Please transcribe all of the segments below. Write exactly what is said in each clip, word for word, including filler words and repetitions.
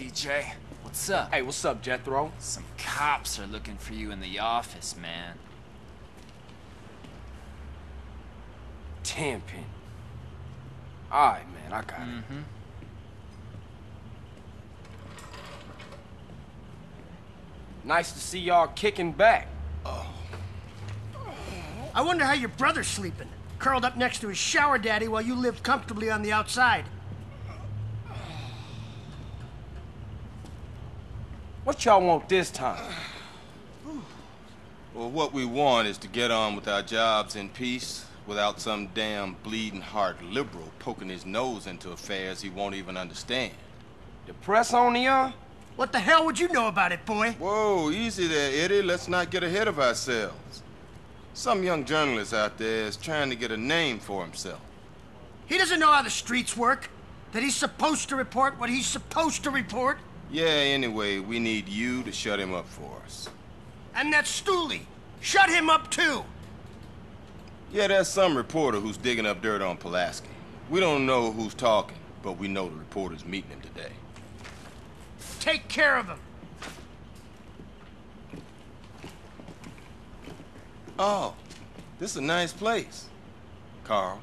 C J. What's up? Hey, what's up, Jethro? Some cops are looking for you in the office, man. Tamping. Alright, man, I got mm-hmm. it. Nice to see y'all kicking back. Oh. I wonder how your brother's sleeping. Curled up next to his shower daddy while you lived comfortably on the outside. What y'all want this time? Well, what we want is to get on with our jobs in peace without some damn bleeding heart liberal poking his nose into affairs he won't even understand. The press on the uh? What the hell would you know about it, boy? Whoa, easy there, Eddie. Let's not get ahead of ourselves. Some young journalist out there is trying to get a name for himself. He doesn't know how the streets work, that he's supposed to report what he's supposed to report. Yeah, anyway, we need you to shut him up for us. And that Stooley. Shut him up, too. Yeah, there's some reporter who's digging up dirt on Pulaski. We don't know who's talking, but we know the reporter's meeting him today. Take care of him. Oh, this is a nice place, Carl.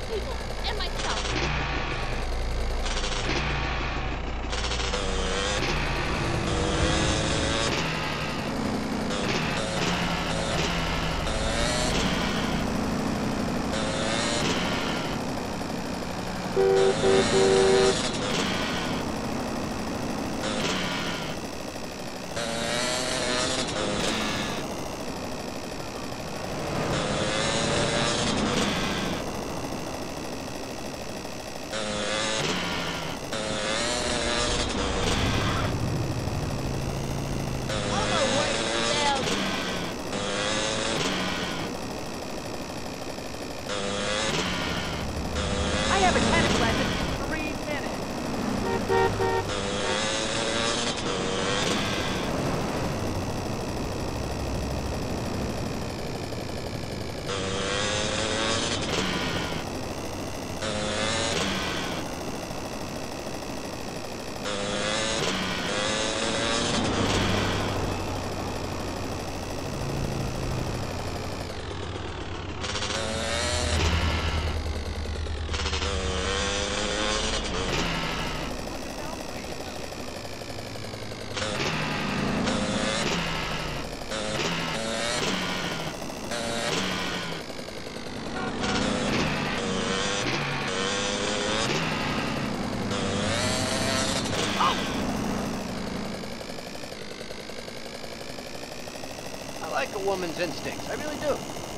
help people and myself. Woman's instincts. I really do.